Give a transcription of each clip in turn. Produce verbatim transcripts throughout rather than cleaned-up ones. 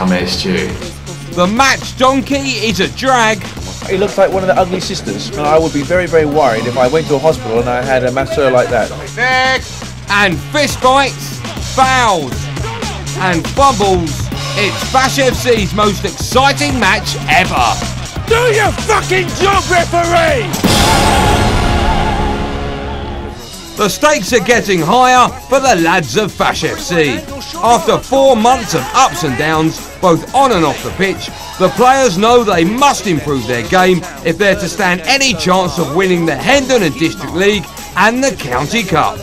come here, Stu. The match donkey is a drag. He looks like one of the ugly sisters, and I would be very, very worried if I went to a hospital and I had a masseur like that. Next. And fist bites, fouls, and fumbles. It's Fash F C's most exciting match ever. Do your fucking job, referee! The stakes are getting higher for the lads of Fash F C. After four months of ups and downs, both on and off the pitch, the players know they must improve their game if they're to stand any chance of winning the Hendon and District League and the County Cup.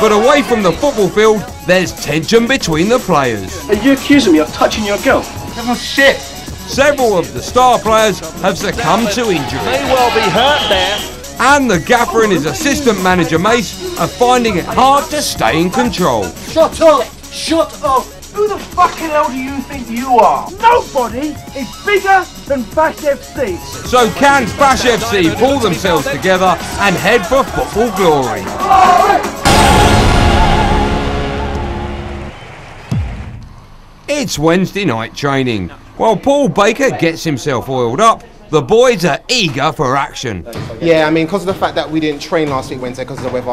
But away from the football field, there's tension between the players. Are you accusing me of touching your girl? Oh shit! Several of the star players have succumbed to injury. May well be hurt there. And the gaffer and his assistant manager Mace are finding it hard to stay in control. Shut up! Shut up! Who the fucking hell do you think you are? Nobody is bigger than Fash F C. So can Fash F C pull themselves together and head for football glory? It's Wednesday night training. While Paul Baker gets himself oiled up, the boys are eager for action. Yeah, I mean, because of the fact that we didn't train last week Wednesday because of the weather,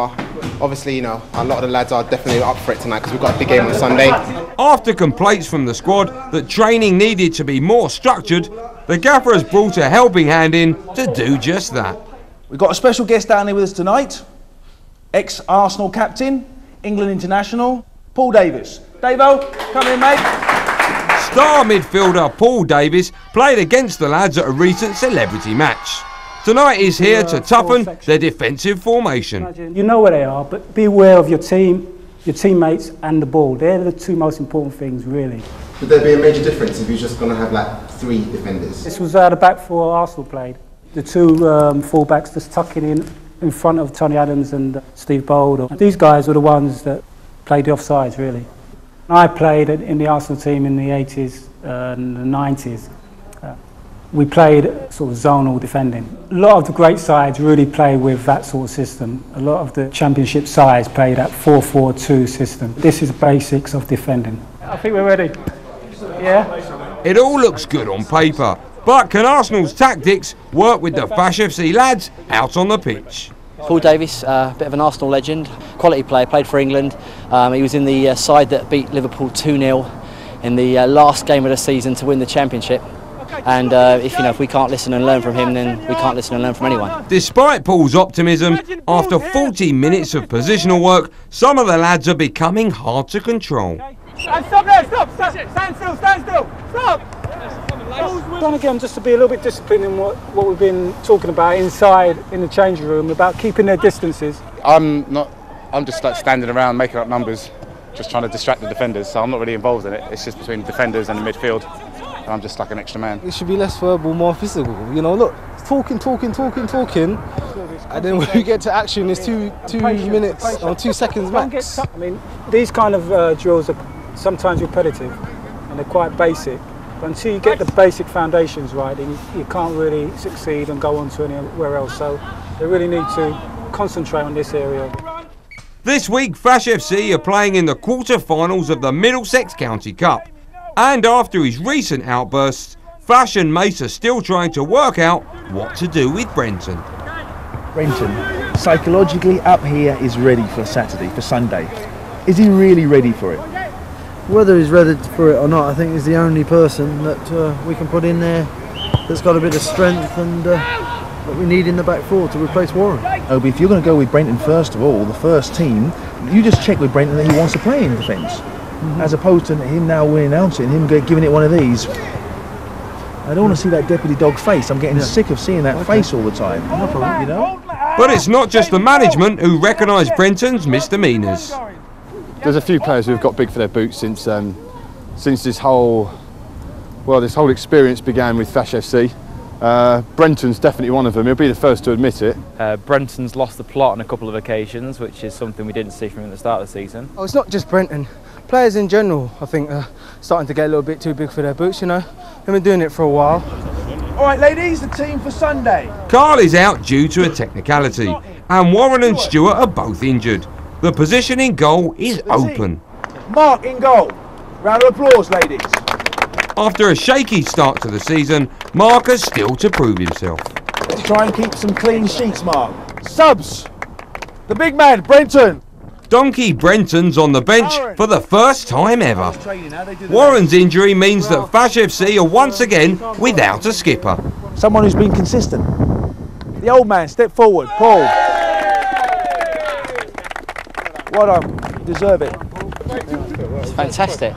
obviously, you know, a lot of the lads are definitely up for it tonight because we've got a big game on Sunday. After complaints from the squad that training needed to be more structured, the gaffer has brought a helping hand in to do just that. We've got a special guest down here with us tonight, ex-Arsenal captain, England international, Paul Davis. Davo, come in, mate. Star midfielder Paul Davis played against the lads at a recent celebrity match. Tonight he's here to toughen their defensive formation. You know where they are, but be aware of your team, your teammates and the ball. They're the two most important things, really. Would there be a major difference if you're just going to have like three defenders? This was uh, the back four Arsenal played. The two um, full-backs just tucking in in front of Tony Adams and uh, Steve Bould. And these guys were the ones that played the offsides, really. I played in the Arsenal team in the eighties and uh, the nineties. Uh, we played sort of zonal defending. A lot of the great sides really play with that sort of system. A lot of the championship sides play that four four two system. This is basics of defending. I think we're ready. Yeah? It all looks good on paper, but can Arsenal's tactics work with the Fash F C lads out on the pitch? Paul Davis, a uh, bit of an Arsenal legend, quality player, played for England. Um, he was in the uh, side that beat Liverpool two nil in the uh, last game of the season to win the championship. And uh, if you know if we can't listen and learn from him, then we can't listen and learn from anyone. Despite Paul's optimism, after forty minutes of positional work, some of the lads are becoming hard to control. And stop there, stop, stop, stand still, stand still, stop. Then again, just to be a little bit disciplined in what, what we've been talking about inside in the change room, about keeping their distances. I'm not, I'm just like standing around making up numbers, just trying to distract the defenders, so I'm not really involved in it. It's just between the defenders and the midfield, and I'm just like an extra man. It should be less verbal, more physical, you know, look, talking, talking, talking, talking, and then when we get to action, it's two, two minutes or two seconds max. I mean, these kind of uh, drills are sometimes repetitive, and they're quite basic. But until you get the basic foundations right, then you, you can't really succeed and go on to anywhere else. So they really need to concentrate on this area. This week, Fash F C are playing in the quarter-finals of the Middlesex County Cup. And after his recent outbursts, Fash and Mace are still trying to work out what to do with Brenton. Brenton, psychologically up here, is ready for Saturday, for Sunday. Is he really ready for it? Whether he's ready for it or not, I think he's the only person that uh, we can put in there that's got a bit of strength and uh, that we need in the back four to replace Warren. Obi, if you're going to go with Brenton first of all, the first team, you just check with Brenton that he wants to play in defence, mm-hmm. as opposed to him now winning out and him giving it one of these. I don't want to see that deputy dog face. I'm getting yeah. sick of seeing that okay. face all the time. No problem, you know? But it's not just the management who recognise Brenton's misdemeanours. There's a few players who've got big for their boots since um, since this whole well this whole experience began with Fash F C. Uh, Brenton's definitely one of them. He'll be the first to admit it. Uh, Brenton's lost the plot on a couple of occasions, which is something we didn't see from him at the start of the season. Oh, it's not just Brenton. Players in general, I think, are starting to get a little bit too big for their boots. You know, they've been doing it for a while. All right, ladies, the team for Sunday. Carl is out due to a technicality, and Warren and Stewart are both injured. The position in goal is open. Mark in goal. Round of applause, ladies. After a shaky start to the season, Mark has still to prove himself. Let's try and keep some clean sheets, Mark. Subs, the big man, Brenton. Donkey Brenton's on the bench for the first time ever. Warren's injury means that Fash F C are once again without a skipper. Someone who's been consistent. The old man, step forward, Paul. Well done, you deserve it. It's fantastic,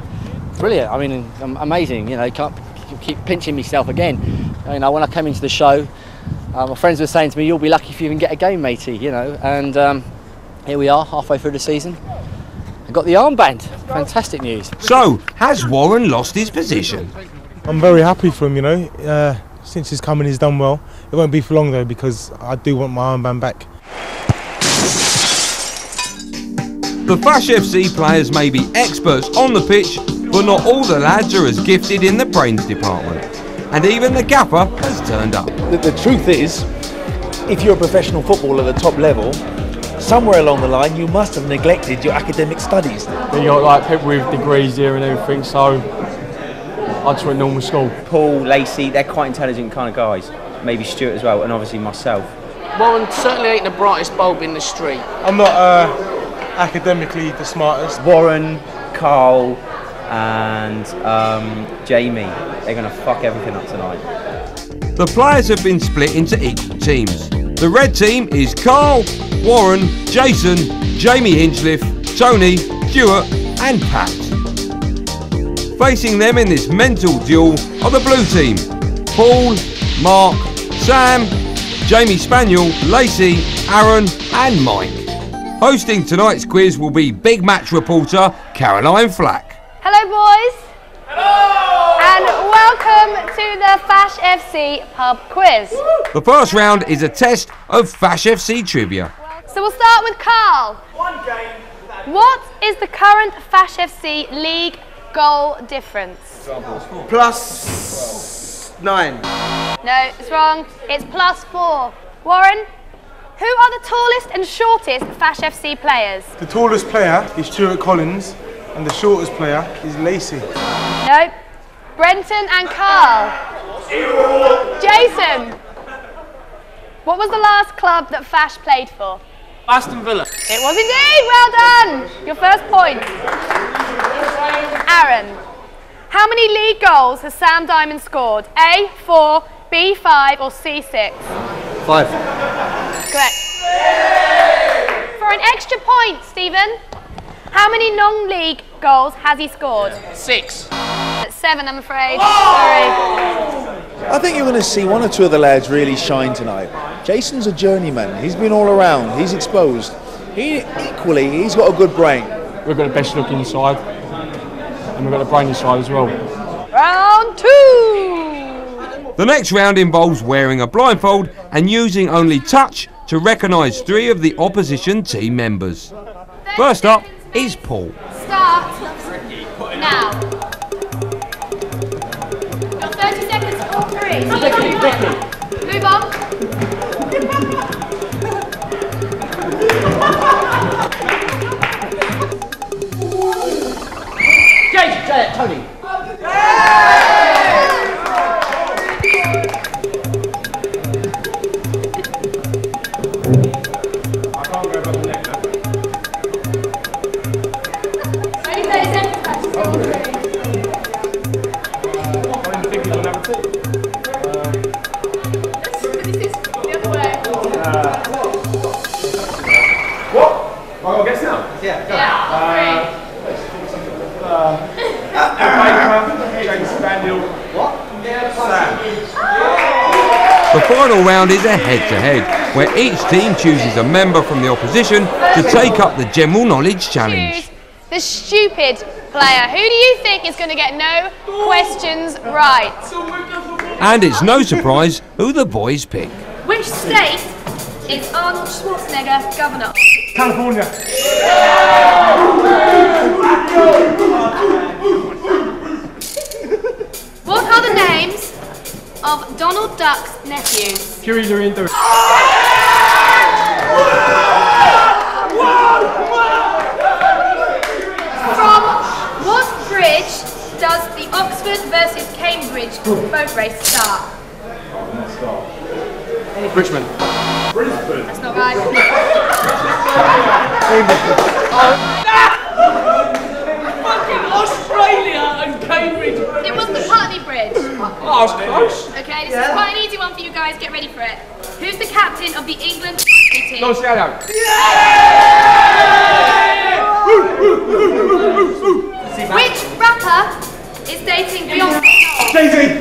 brilliant, I mean, amazing, you know, can't keep pinching myself again. You know, when I came into the show, uh, my friends were saying to me, you'll be lucky if you even get a game, matey, you know, and um, here we are, halfway through the season. I got the armband. Fantastic news. So, has Warren lost his position? I'm very happy for him, you know. Uh, since he's come in, he's done well. It won't be for long, though, because I do want my armband back. The Fash F C players may be experts on the pitch, but not all the lads are as gifted in the brains department. And even the gaffer has turned up. The, the truth is, if you're a professional footballer at the top level, somewhere along the line you must have neglected your academic studies. You've got like people with degrees here and everything, so I just went normal school. Paul, Lacey, they're quite intelligent kind of guys. Maybe Stuart as well, and obviously myself. Warren certainly ain't the brightest bulb in the street. I'm not uh, academically the smartest. Warren, Carl and um, Jamie, they're going to fuck everything up tonight. The players have been split into equal teams. The red team is Carl, Warren, Jason, Jamie Hinchliff, Tony, Stewart and Pat. Facing them in this mental duel are the blue team, Paul, Mark, Sam, Jamie Spaniel, Lacey, Aaron and Mike. Hosting tonight's quiz will be big match reporter Caroline Flack. Hello boys. Hello! And welcome to the Fash F C pub quiz. The first round is a test of Fash F C trivia. So we'll start with Carl. One game. What is the current Fash F C league goal difference? Plus nine. No, it's wrong. It's plus four. Warren, who are the tallest and shortest Fash F C players? The tallest player is Stuart Collins and the shortest player is Lacey. Nope. Brenton and Carl. Jason, what was the last club that Fash played for? Aston Villa. It was indeed, well done. Your first point. Aaron, how many league goals has Sam Diamond scored? A, four, B, five or C, six? Five. Correct. For an extra point, Stephen, how many non-league goals has he scored? Six. That's seven, I'm afraid. Oh! Sorry. I think you're going to see one or two of the lads really shine tonight. Jason's a journeyman. He's been all around. He's exposed. He equally, he's got a good brain. We've got the best look inside, and we've got the brain inside as well. Round two. The next round involves wearing a blindfold and using only touch to recognise three of the opposition team members. First up is Paul. Start now. You've got thirty seconds to all three. Move on. Jason, Gillette, Tony. I can't go back next. Yeah, go. Yeah, uh, uh, the final round is a head-to-head, -head, where each team chooses a member from the opposition to take up the general knowledge challenge. The stupid player. Who do you think is going to get no questions right? And it's no surprise who the boys pick. Which state is Arnold Schwarzenegger governor? California. What are the names of Donald Duck's nephews? Huey, Louie and Dewey. From what bridge does the Oxford versus Cambridge boat race start? Oh, not start. Richmond. Brisbane. That's not right. Oh. Fucking Australia and Cambridge. It was the Putney Bridge. Oh, I was close. Okay, this yeah. is quite an easy one for you guys. Get ready for it. Who's the captain of the England team? No shadow. Yeah! Which rapper is dating Beyoncé? Daisy!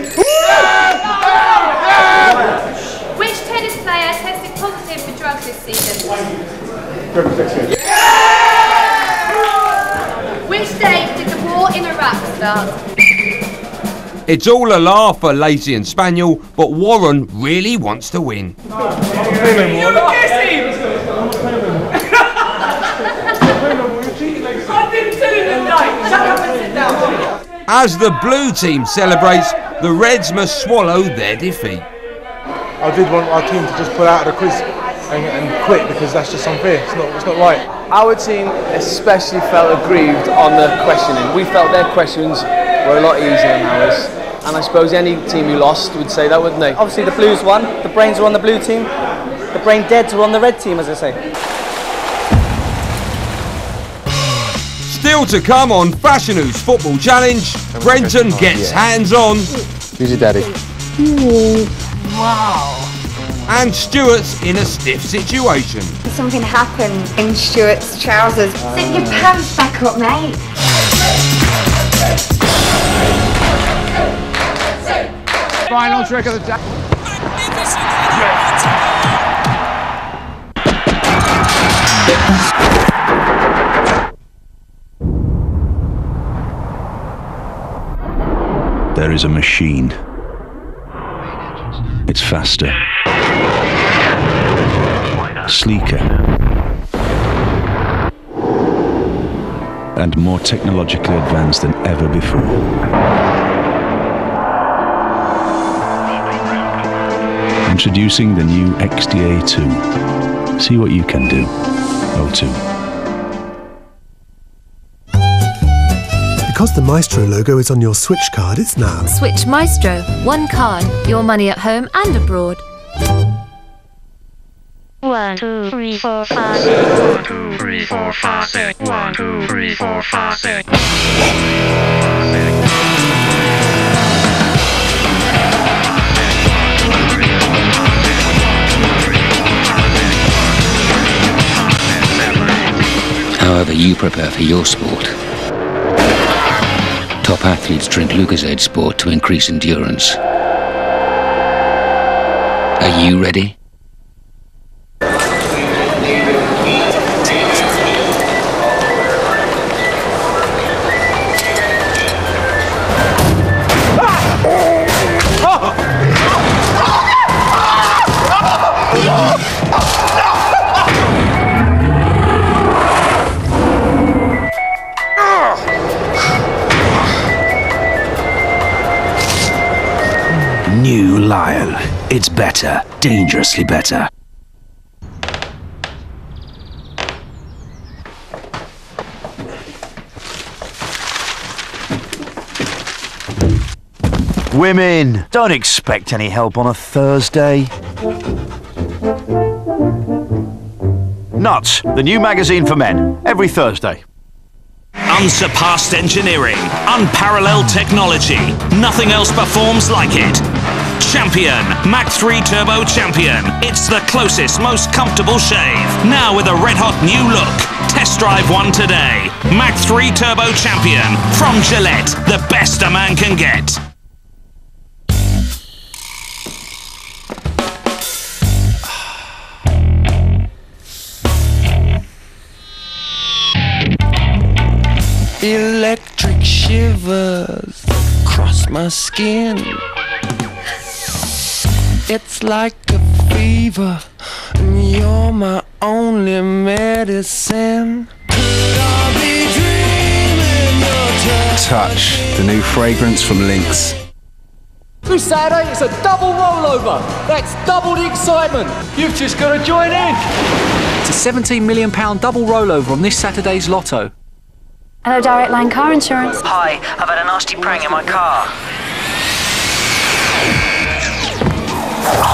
Which tennis player tested positive for drugs this season? Yeah! Which date did the war in Iraq start? It's all a laugh for Lacey and Spaniel, but Warren really wants to win. As the blue team celebrates, the Reds must swallow their defeat. I did want our team to just pull out of the quiz and, and quit, because that's just unfair. It's not, it's not right. Our team especially felt aggrieved on the questioning. We felt their questions were a lot easier than ours. And I suppose any team who lost would say that, wouldn't they? Obviously the Blues won, the brains were on the blue team, the brain deads were on the red team, as I say. Still to come on Fashion Who's Football Challenge, Brenton gets hands-on. Who's your daddy? Wow. And Stuart's in a stiff situation. Something happened in Stuart's trousers. Uh, Sit your pants back up, mate. Final trick of the day. Magnificent. There is a machine. It's faster, sleeker, and more technologically advanced than ever before. Introducing the new X D A two. See what you can do. O two. Because the Maestro logo is on your Switch card, it's now Switch Maestro. One card. Your money at home and abroad. One, two, three, four, five, six. One, two, three, four, five, six. One, two, three, four, five, six. However you prepare for your sport, top athletes drink Lucozade Sport to increase endurance. Are you ready? New Lion. It's better. Dangerously better. Women! Don't expect any help on a Thursday. Nuts, the new magazine for men. Every Thursday. Unsurpassed engineering. Unparalleled technology. Nothing else performs like it. Champion Mach three Turbo Champion. It's the closest, most comfortable shave. Now with a red-hot new look. Test drive one today. Mach three Turbo Champion from Gillette. The best a man can get. Electric shivers across my skin. It's like a fever, and you're my only medicine. Could I be dreaming of Touch, the new fragrance from Lynx. Through Saturday, it's a double rollover. That's double the excitement. You've just got to join in. It's a seventeen million pound double rollover on this Saturday's Lotto. Hello, Direct Line Car Insurance. Hi, I've had a nasty prang in my car.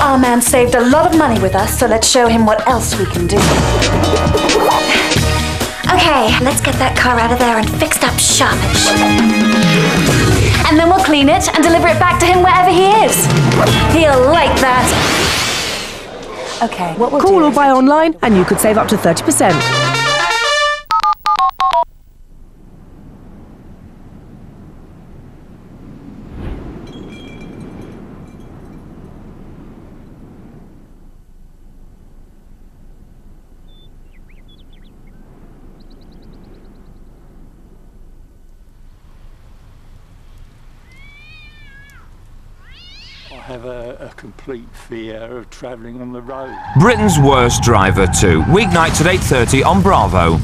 Our man saved a lot of money with us, so let's show him what else we can do. Okay, let's get that car out of there and fixed up sharpish. And then we'll clean it and deliver it back to him wherever he is. He'll like that. Okay, what we'll do is... Call or buy online and you could save up to thirty percent. Have a, a complete fear of travelling on the road. Britain's Worst Driver two, weeknights at eight thirty on Bravo.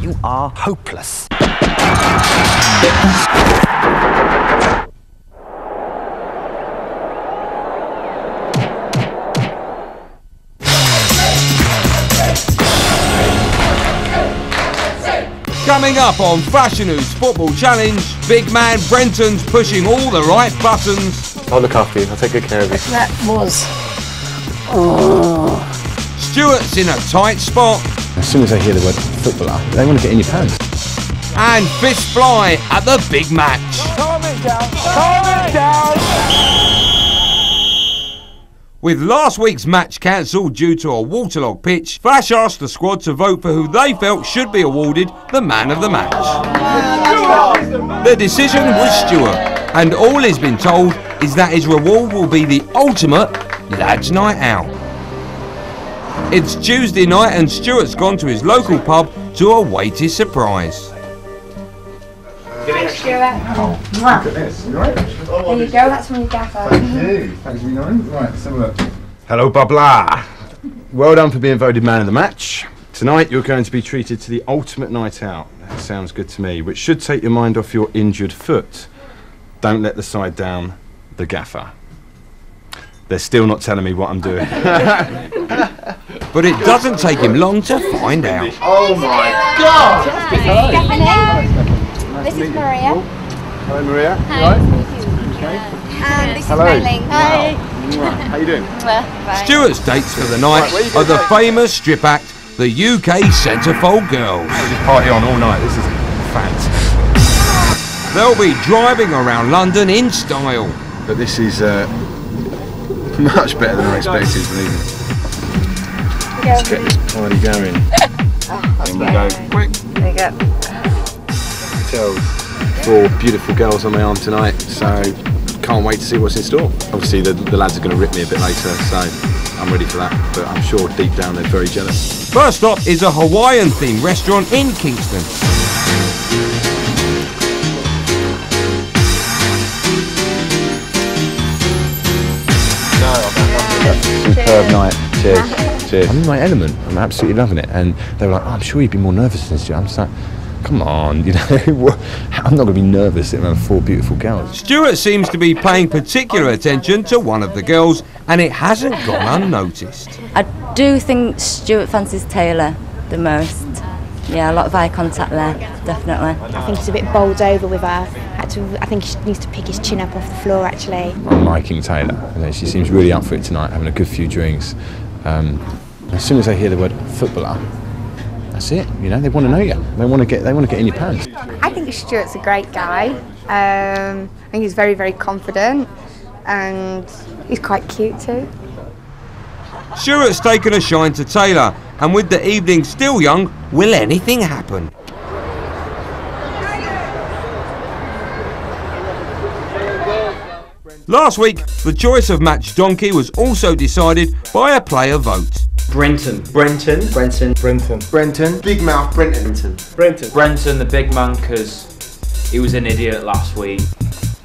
You are hopeless. Coming up on Fashion News Football Challenge, big man Brenton's pushing all the right buttons. I'll look after you, I'll take good care of you. That was... Oh. Stuart's in a tight spot. As soon as I hear the word footballer, they want to get in your pants. And fish fly at the big match. Calm it down, calm it down! With last week's match cancelled due to a waterlogged pitch, Flash asked the squad to vote for who they felt should be awarded the man of the match. The decision was Stuart. And all he's been told is that his reward will be the ultimate lads' night out. It's Tuesday night and Stuart's gone to his local pub to await his surprise. Thanks, Stuart. Oh, look at this. You right? There you go, that's from your gaffer. Thank you. Thanks for being Right, let's have a look. Hello, Bubla. Well done for being voted man of the match. Tonight you're going to be treated to the ultimate night out. That sounds good to me, which should take your mind off your injured foot. Don't let the side down, the gaffer. They're still not telling me what I'm doing. But it doesn't take him long to find out. Oh my God! Hello. This is Maria. Hello Maria. Hi. Hi. Okay. This Hello. is Maylene. Hi. How you doing? Well, Stuart's dates for the night right, are the going? famous strip act, the U K Centrefold Girls. Just party on all night, this is fantastic. They'll be driving around London in style. But this is uh, much better than I expected, believe me. Let's get this party going. oh, there we go. Quick. There you go. Four beautiful girls on my arm tonight, so can't wait to see what's in store. Obviously, the, the lads are going to rip me a bit later, so I'm ready for that. But I'm sure deep down they're very jealous. First up is a Hawaiian-themed restaurant in Kingston. Superb night. Cheers. Cheers. I'm in my element. I'm absolutely loving it. And they were like, oh, I'm sure you'd be more nervous than this. I'm just like, come on, you know. I'm not going to be nervous sitting around four beautiful girls. Stuart seems to be paying particular attention to one of the girls, and it hasn't gone unnoticed. I do think Stuart fancies Taylor the most. Yeah, a lot of eye contact there, definitely. I think he's a bit bowled over with her. Actually, I think he needs to pick his chin up off the floor, actually. I'm liking Taylor. You know, she seems really up for it tonight, having a good few drinks. Um, as soon as they hear the word footballer, that's it. You know, they want to know you. They want to get. They want to get in your pants. I think Stuart's a great guy. Um, I think he's very, very confident, and he's quite cute too. Stuart's taken a shine to Taylor. And with the evening still young, will anything happen? Last week, the choice of match donkey was also decided by a player vote. Brenton. Brenton. Brenton. Brenton. Brenton. Big mouth Brenton. Brenton. Brenton, Brenton the big man, because he was an idiot last week.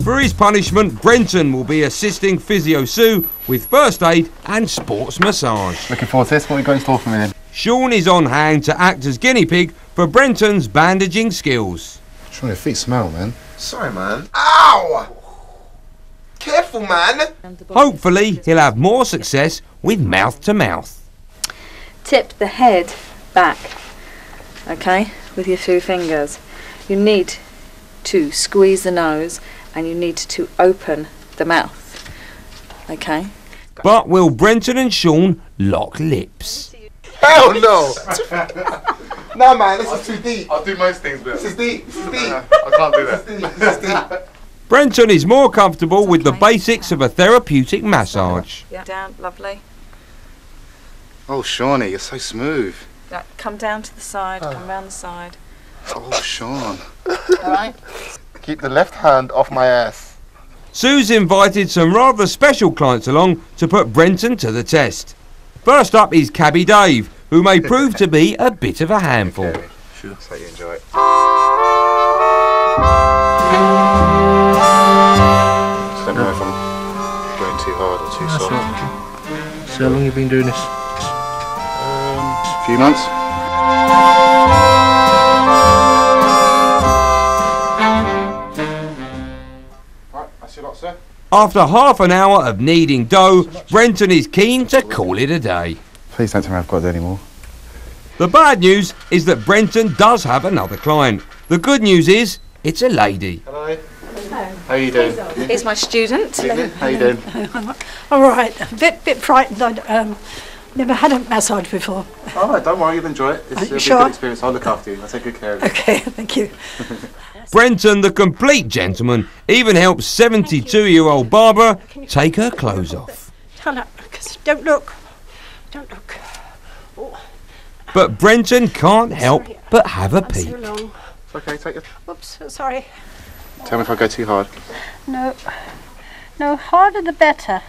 For his punishment, Brenton will be assisting Physio Sue with first aid and sports massage. Looking forward to this. What are you going to store for me then? Sean is on hand to act as guinea pig for Brenton's bandaging skills. I'm trying to feet smell, man. Sorry, man. Ow! Careful, man! Hopefully, he'll have more success with mouth-to-mouth. Tip the head back, okay, with your two fingers. you need to squeeze the nose and you need to open the mouth, okay? But will Brenton and Sean lock lips? Hell no! No, man, this is too deep. I'll do most things, but... This is deep, this is deep. I can't do that. This is deep, this is deep. Brenton is more comfortable okay. with the basics of a therapeutic massage. Yeah. Down, lovely. Oh, Shawnee, you're so smooth. Right, come down to the side, oh. come round the side. Oh, Sean. All right. Keep the left hand off my ass. Sue's invited some rather special clients along to put Brenton to the test. First up is Cabby Dave, who may prove to be a bit of a handful. Okay. Sure. So you enjoy it. Just let me know if I'm going too hard or too no, soft. So how long have you been doing this? Um, a few months. After half an hour of kneading dough, Brenton is keen to call it a day. Please don't tell me I've got to do any more. The bad news is that Brenton does have another client. The good news is it's a lady. Hello. Hello. How are you doing? Here's my student. Hello. How are you doing? I'm all right. A bit, bit frightened. I've um, never had a massage before. All right, don't worry. You'll enjoy it. It's a sure? good experience. I'll look after you. I'll take good care of you. OK, thank you. Brenton, the complete gentleman, even helps seventy-two-year-old Barbara take her clothes off. Don't look. Don't look. Oh. But Brenton can't help but have a peek. It's okay, take it. Oops, sorry. Tell me if I go too hard. No. No, harder the better.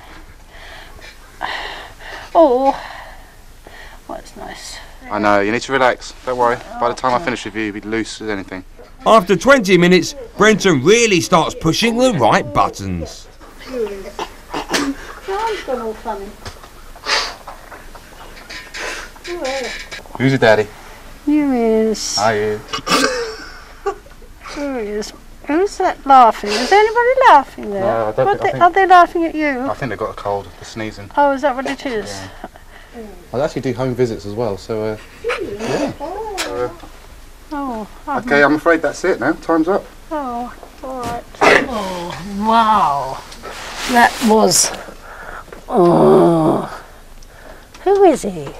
Oh. Well, it's nice. I know, you need to relax. Don't worry. By the time I finish with you, you'll be loose as anything. After twenty minutes, Brenton really starts pushing the right buttons. Who's your daddy? You is. I is. Who is? Who's that laughing? Is anybody laughing there? No, I don't think, they, I think, are they laughing at you? I think they've got a cold, they're sneezing. Oh, is that what it is? Yeah. I actually do home visits as well, so... Uh, yeah. So, uh, Oh, okay, I'm afraid that's it now. Time's up. Oh, all right. Oh, wow. That was... Oh. Who is he?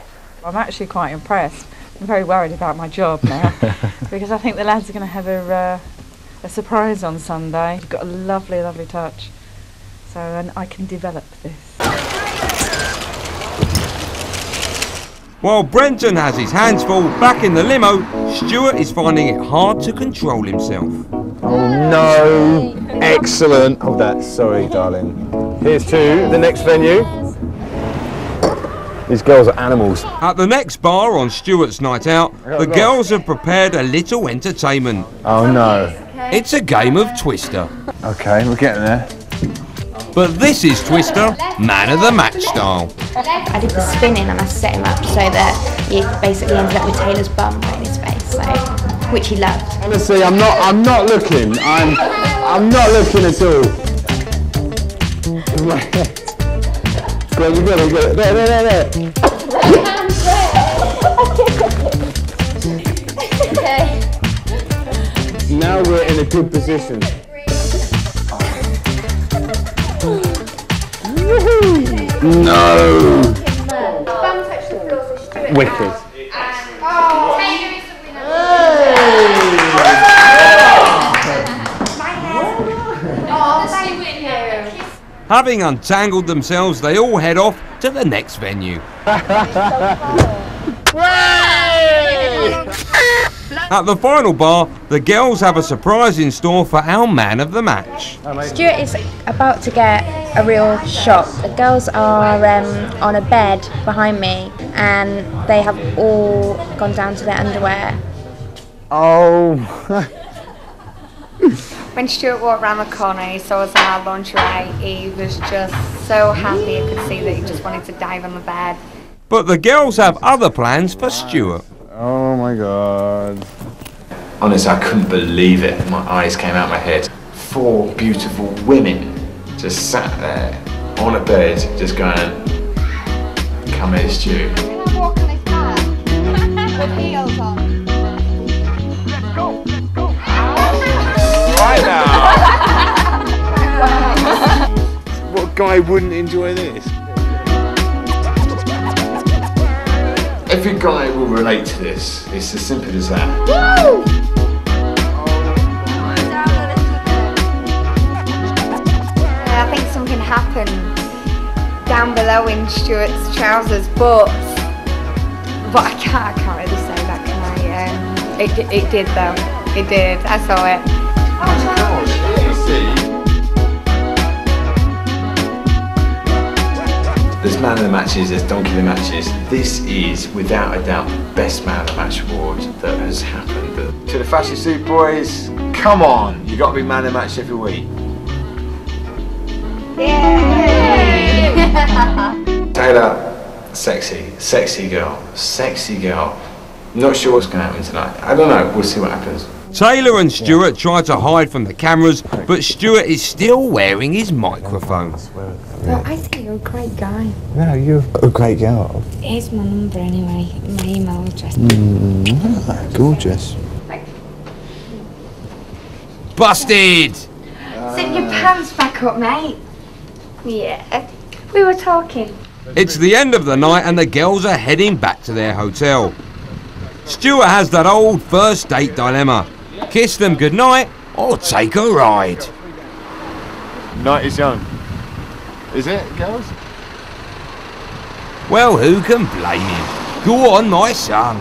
I'm actually quite impressed. I'm very worried about my job now because I think the lads are going to have a, uh, a surprise on Sunday. You've got a lovely, lovely touch. So and I can develop this. While Brenton has his hands full back in the limo, Stuart is finding it hard to control himself. Oh no! Excellent! Oh, that's sorry, darling. Here's to the next venue. These girls are animals. At the next bar on Stuart's night out, the girls have prepared a little entertainment. Oh no. It's a game of Twister. Okay, we're getting there. But this is Twister, man of the match style. I did the spinning and I set him up so that he basically ended up with Taylor's bum right in his face, so, which he loved. Honestly, I'm not, I'm not looking. I'm, I'm not looking at all. Go, you got it, you got it. There, there, there, there. Okay. Now we're in a good position. No! Wicked. Having untangled themselves, they all head off to the next venue. At the final bar, the girls have a surprise in store for our man of the match. Stuart is about to get a real shock. The girls are um, on a bed behind me and they have all gone down to their underwear. Oh. When Stuart walked round the corner and he saw us in our lingerie, he was just so happy. I could see that he just wanted to dive on the bed. But the girls have other plans for Stuart. Oh my God. Honestly, I couldn't believe it. My eyes came out of my head. Four beautiful women just sat there on a bed, just going, come here, Stu. Can I walk on this back? With heels on. Let's go, let's go. No. What guy wouldn't enjoy this? Every guy will relate to this. It's as simple as that. Woo! I think something happened down below in Stuart's trousers, but but I can't, I can't really say that, can I? Um, it, it did though. It did. I saw it. Oh, there's man of the matches, there's donkey of the matches. This is, without a doubt, the best man of the match award that has happened. But to the Fash F C boys, come on! You got to be man of the match every week. Yay! Taylor, sexy, sexy girl, sexy girl. Not sure what's going to happen tonight. I don't know. We'll see what happens. Taylor and Stuart try to hide from the cameras, but Stuart is still wearing his microphone. Well, I think you're a great guy. No, you're a great girl. Here's my number anyway, my email address. Mm, gorgeous. Busted! Uh, Sit your pants back up, mate. Yeah, we were talking. It's the end of the night and the girls are heading back to their hotel. Stuart has that old first date dilemma. Kiss them goodnight or take a ride. Night is young. Is it, girls? Well, who can blame him? Go on, my son.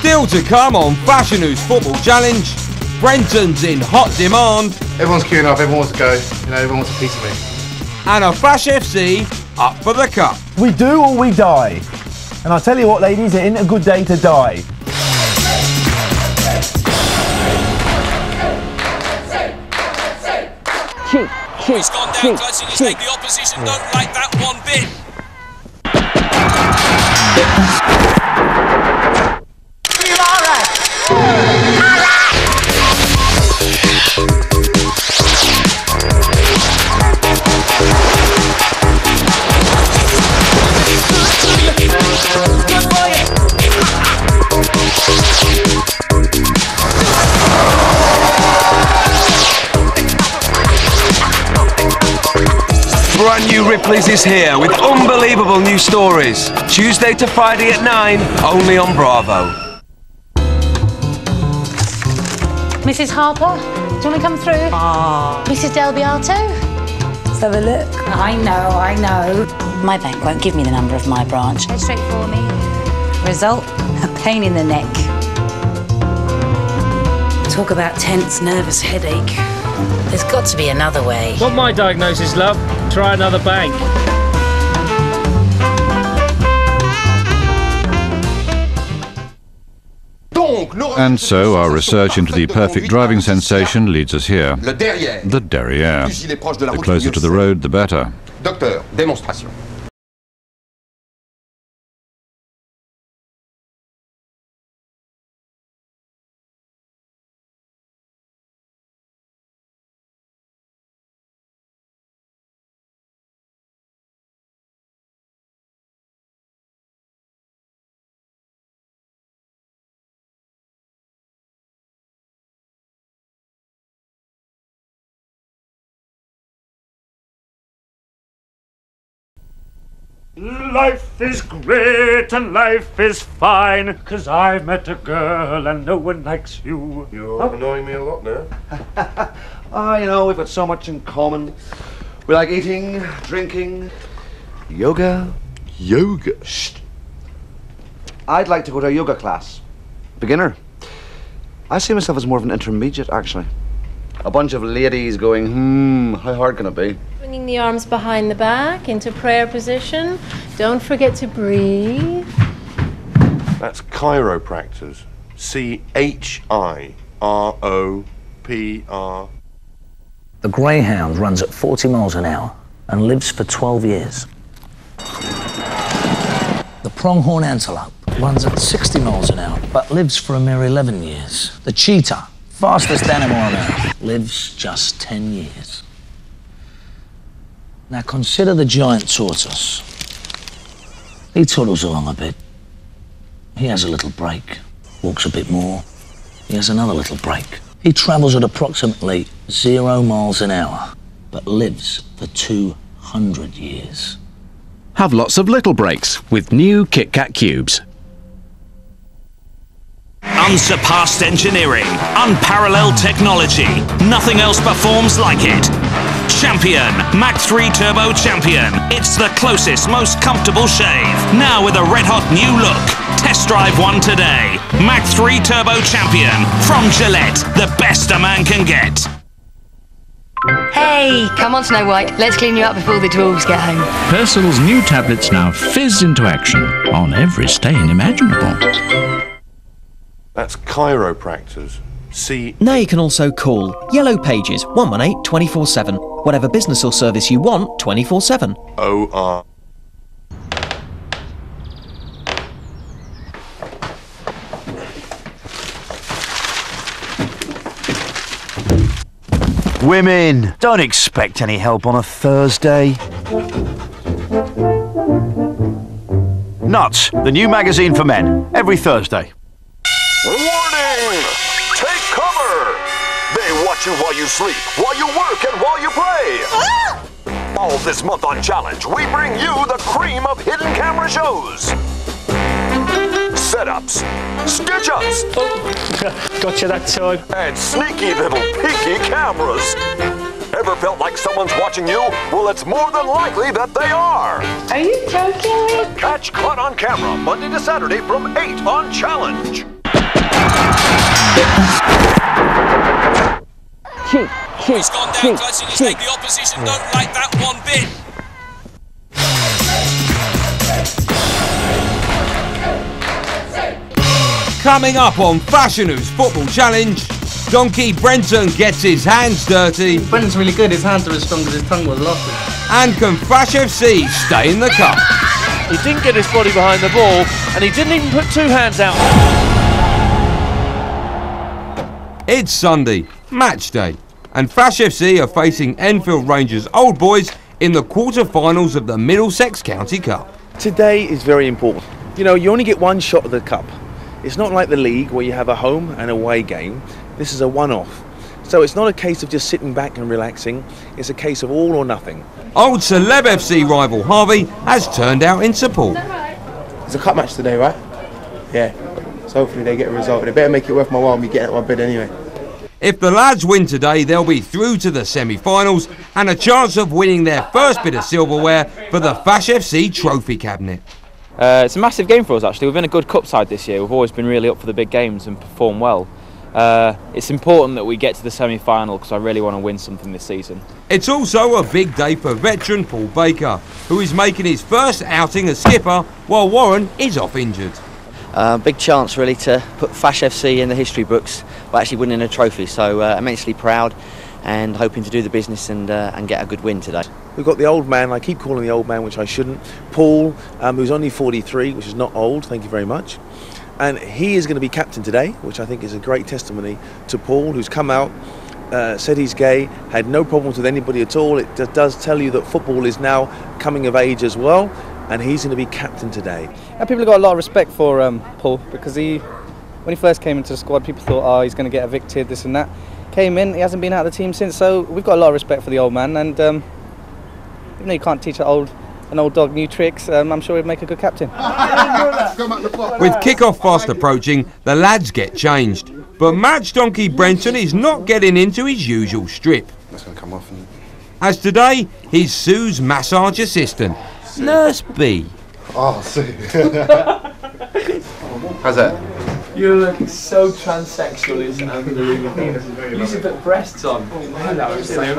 Still to come on Fashion News Football Challenge, Brenton's in hot demand. Everyone's queuing up, everyone wants to go. You know, everyone wants a piece of me. And a Fash F C up for the cup. We do or we die. And I'll tell you what, ladies, it ain't a good day to die. He's gone down close in his leg. The opposition don't like that one bit. Brand new Ripley's is here with unbelievable new stories. Tuesday to Friday at nine, only on Bravo. Missus Harper, do you want to come through? Ah. Missus Del Beato? Let's have a look. I know, I know. My bank won't give me the number of my branch. Head straight for me. Result, a pain in the neck. Talk about tense, nervous headache. There's got to be another way. Not my diagnosis, love. Try another bank. And so our research into the perfect driving sensation leads us here. The derriere. The closer to the road, the better. Docteur, démonstration. Life is great and life is fine, 'cause I've met a girl and no one likes you. You're oh. annoying me a lot now. Oh, you know, we've got so much in common. We like eating, drinking, yoga. Yoga? Shh. I'd like to go to a yoga class. Beginner. I see myself as more of an intermediate, actually. A bunch of ladies going, hmm, how hard can it be? Bringing the arms behind the back into prayer position. Don't forget to breathe. That's chiropractors. C H I R O P R. The greyhound runs at forty miles an hour and lives for twelve years. The pronghorn antelope runs at sixty miles an hour but lives for a mere eleven years. The cheetah, fastest animal on earth, lives just ten years. Now consider the giant tortoise. He toddles along a bit. He has a little break, walks a bit more, he has another little break. He travels at approximately zero miles an hour, but lives for two hundred years. Have lots of little breaks with new Kit Kat cubes. Unsurpassed engineering, unparalleled technology, nothing else performs like it. Champion, Mach three Turbo Champion. It's the closest, most comfortable shave. Now with a red-hot new look. Test drive one today. Mach three Turbo Champion from Gillette, the best a man can get. Hey, come on Snow White, let's clean you up before the dwarves get home. Persil's new tablets now fizz into action on every stain imaginable. That's chiropractors. See. Now you can also call Yellow Pages one one eight twenty-four seven. Whatever business or service you want, twenty-four seven. O R. Women, don't expect any help on a Thursday. Nuts, the new magazine for men, every Thursday. Warning! Take cover! They watch you while you sleep, while you work, and while you play! Ah! All this month on Challenge, we bring you the cream of hidden camera shows. Setups, stitch-ups, oh, gotcha that time, and sneaky little peeky cameras. Ever felt like someone's watching you? Well, it's more than likely that they are. Are you joking? Catch Caught on Camera, Monday to Saturday from eight on Challenge. Shoot, shoot, he's gone down shoot, close in his shoot. Leg. The opposition don't like that one bit. Coming up on Fashion News Football Challenge, Donkey Brenton gets his hands dirty. Brenton's really good, his hands are as strong as his tongue was last week. And can Fash F C stay in the cup? He didn't get his body behind the ball and he didn't even put two hands out. It's Sunday, match day, and Fash F C are facing Enfield Rangers Old Boys in the quarter-finals of the Middlesex County Cup. Today is very important. You know, you only get one shot at the cup. It's not like the league where you have a home and away game. This is a one-off. So it's not a case of just sitting back and relaxing. It's a case of all or nothing. Old Celeb F C rival Harvey has turned out in support. It's a cup match today, right? Yeah. Hopefully they get a result. They better make it worth my while me getting out of my bed anyway. If the lads win today, they'll be through to the semi-finals and a chance of winning their first bit of silverware for the Fash F C trophy cabinet. Uh, it's a massive game for us actually. We've been a good cup side this year. We've always been really up for the big games and perform well. Uh, it's important that we get to the semi-final because I really want to win something this season. It's also a big day for veteran Paul Baker, who is making his first outing as skipper while Warren is off injured. Uh, big chance really to put Fash F C in the history books by actually winning a trophy, so uh, immensely proud and hoping to do the business and, uh, and get a good win today. We've got the old man, I keep calling the old man which I shouldn't, Paul, um, who's only forty-three, which is not old, thank you very much. And he is going to be captain today, which I think is a great testimony to Paul, who's come out, uh, said he's gay, had no problems with anybody at all. It does tell you that football is now coming of age as well. And he's going to be captain today. Yeah, people have got a lot of respect for um, Paul because he, when he first came into the squad, people thought, oh, he's going to get evicted, this and that. Came in, he hasn't been out of the team since, so we've got a lot of respect for the old man. And um, even though you can't teach an old, an old dog new tricks, um, I'm sure he'd make a good captain. With kick-off fast approaching, the lads get changed. But match donkey Brenton is not getting into his usual strip. That's going to come off. And... As today, he's Sue's massage assistant. Nurse B. Oh, Sue. How's that? You're looking so transsexual, isn't it? You should put breasts on. Oh, hello, Sue.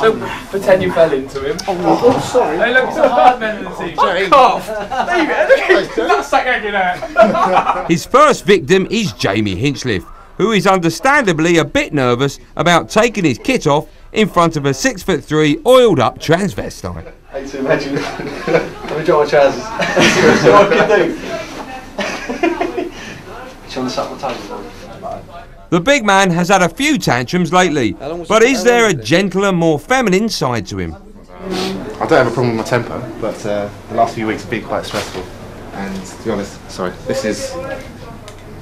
Don't pretend you fell into him. Oh, oh sorry. Hey, look, it's a hard man in the team. Fuck off. That's like hanging out. His first victim is Jamie Hinchcliffe, who is understandably a bit nervous about taking his kit off in front of a six foot three oiled up transvestite. I hate to imagine. Let me draw my trousers. See what I can do. Shall I suck my tongue? The big man has had a few tantrums lately, but is there a gentler, more feminine side to him? I don't have a problem with my temper, but uh, the last few weeks have been quite stressful. And to be honest, sorry, this is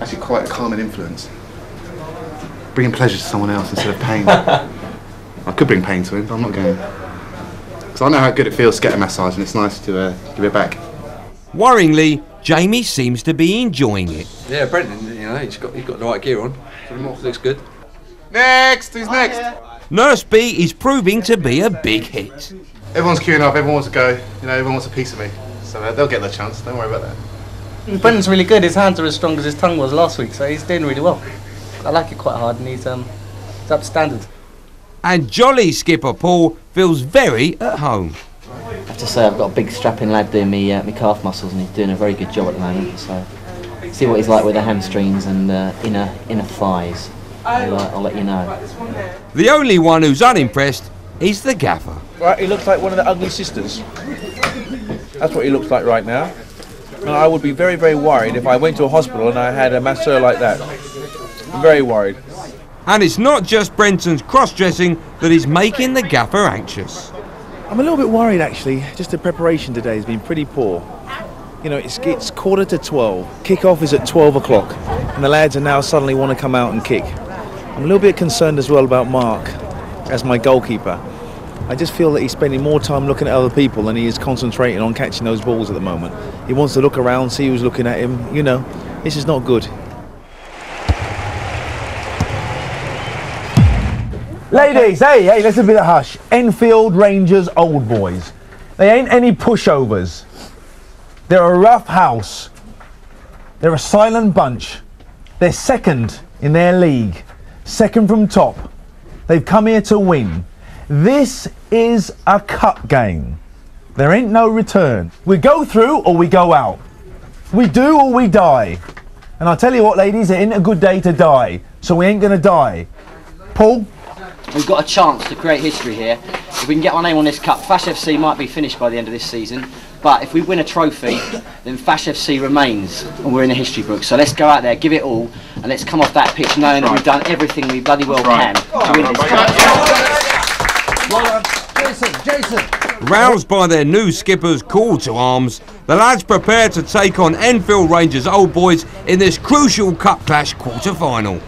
actually quite a calming influence. Bringing pleasure to someone else instead of pain. I could bring pain to him, but I'm not going. Because I know how good it feels to get a massage, and it's nice to uh, give it back. Worryingly, Jamie seems to be enjoying it. Yeah, Brendan, you know, he's got, he's got the right gear on. Looks good. Next! Who's next? Nurse B is proving to be a big hit. Everyone's queuing up, everyone wants to go. You know, everyone wants a piece of me. So uh, they'll get their chance, don't worry about that. Brendan's really good, his hands are as strong as his tongue was last week, so he's doing really well. I like it quite hard and he's, um, he's up to standard. And jolly skipper Paul feels very at home. I have to say I've got a big strapping lad doing me, uh, me calf muscles and he's doing a very good job at the moment. So see what he's like with the hamstrings and uh, inner, inner thighs. I'll, uh, I'll let you know. The only one who's unimpressed is the gaffer. Right, he looks like one of the ugly sisters. That's what he looks like right now. And I would be very, very worried if I went to a hospital and I had a masseur like that. I'm very worried. And it's not just Brenton's cross-dressing that is making the gaffer anxious. I'm a little bit worried, actually. Just the preparation today has been pretty poor. You know, it's, it's quarter to twelve. Kick-off is at twelve o'clock. And the lads are now suddenly want to come out and kick. I'm a little bit concerned as well about Mark as my goalkeeper. I just feel that he's spending more time looking at other people than he is concentrating on catching those balls at the moment. He wants to look around, see who's looking at him. You know, this is not good. Ladies, hey, hey, let's a bit of hush. Enfield Rangers old boys. They ain't any pushovers. They're a rough house. They're a silent bunch. They're second in their league. Second from top. They've come here to win. This is a cup game. There ain't no return. We go through or we go out. We do or we die. And I'll tell you what, ladies, it ain't a good day to die. So we ain't gonna die. Paul? We've got a chance to create history here. If we can get our name on this cup, Fash F C might be finished by the end of this season. But if we win a trophy, then Fash F C remains and we're in the history book. So let's go out there, give it all, and let's come off that pitch knowing that we've done everything we bloody well can to win this cup. Well done. Jason, Jason. Roused by their new skipper's call to arms, the lads prepare to take on Enfield Rangers old boys in this crucial cup clash quarter-final.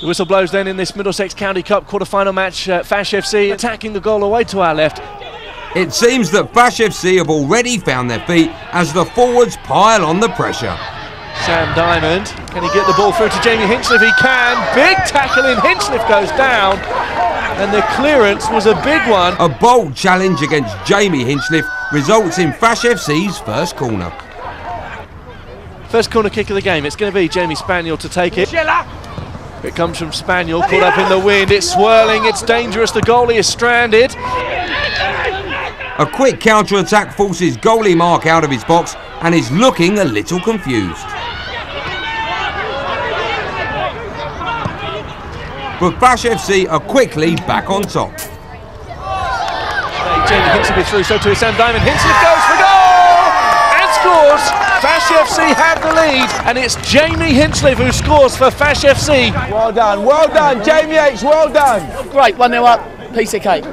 The whistle blows then in this Middlesex County Cup quarter-final match, uh, Fash F C attacking the goal away to our left. It seems that Fash F C have already found their feet as the forwards pile on the pressure. Sam Diamond, can he get the ball through to Jamie Hinchcliffe? He can, big tackle in, Hinchcliffe goes down, and the clearance was a big one. A bold challenge against Jamie Hinchcliffe results in Fash F C's first corner. First corner kick of the game, it's going to be Jamie Spaniel to take it. It comes from Spaniel, caught up in the wind, it's swirling, it's dangerous, the goalie is stranded. A quick counter-attack forces goalie Mark out of his box and is looking a little confused. But Fash F C are quickly back on top. Jamie Hinchcliffe is through, so to Sam Diamond, Hinchcliffe goes for goal! And scores! Fash F C have the lead, and it's Jamie Hinchcliffe who scores for Fash F C. Well done, well done, Jamie H, well done. Great, one nil up, piece of cake.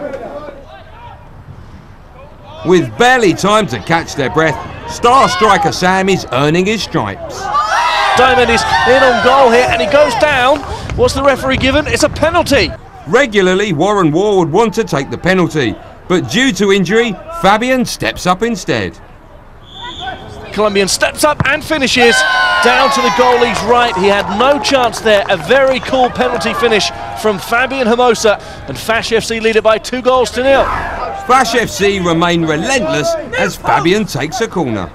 With barely time to catch their breath, star striker Sam is earning his stripes. Diamond is in on goal here, and he goes down. What's the referee given? It's a penalty. Regularly, Warren Waugh would want to take the penalty, but due to injury, Fabian steps up instead. Colombian steps up and finishes down to the goalie's right. He had no chance there. A very cool penalty finish from Fabian Hermosa, and Fash F C lead it by two goals to nil. Fash F C remain relentless as Fabian takes a corner.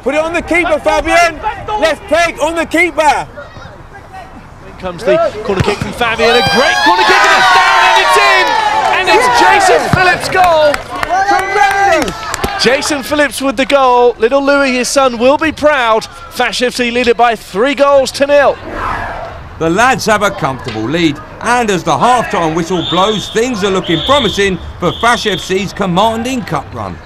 Put it on the keeper, Fabian. Left leg on the keeper. Here comes the corner kick from Fabian. A great corner kick, and it's down and it's in, and it's Jason Phillips' goal. Tremendous. Jason Phillips with the goal. Little Louie, his son, will be proud. Fash F C lead it by three goals to nil. The lads have a comfortable lead, and as the half-time whistle blows, things are looking promising for Fash F C's commanding cup run.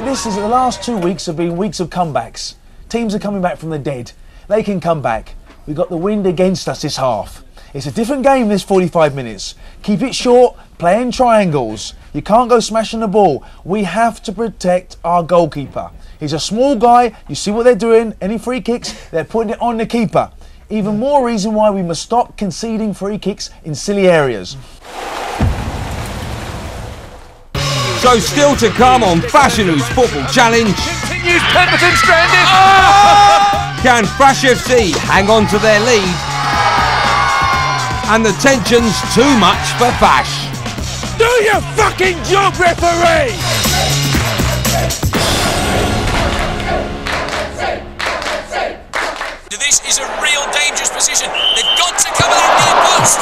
This is the last two weeks have been weeks of comebacks. Teams are coming back from the dead. They can come back. We've got the wind against us this half. It's a different game this forty-five minutes. Keep it short, playing triangles. You can't go smashing the ball. We have to protect our goalkeeper. He's a small guy. You see what they're doing. Any free kicks, they're putting it on the keeper. Even more reason why we must stop conceding free kicks in silly areas. So still to come on Fash F C's Football Challenge. Continues, Pemberton stranded. Oh! Can Fash F C hang on to their lead? And the tension's too much for Fash. Do your fucking job, referee! This is a real dangerous position. They've got to come out near post.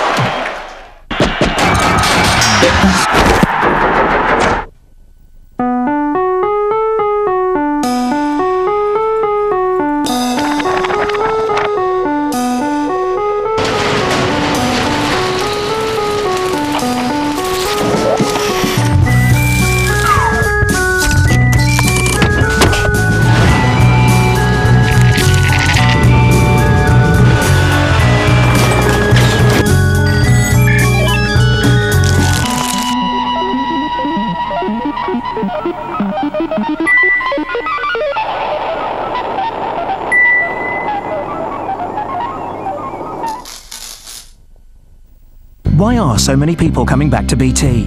Why are so many people coming back to B T?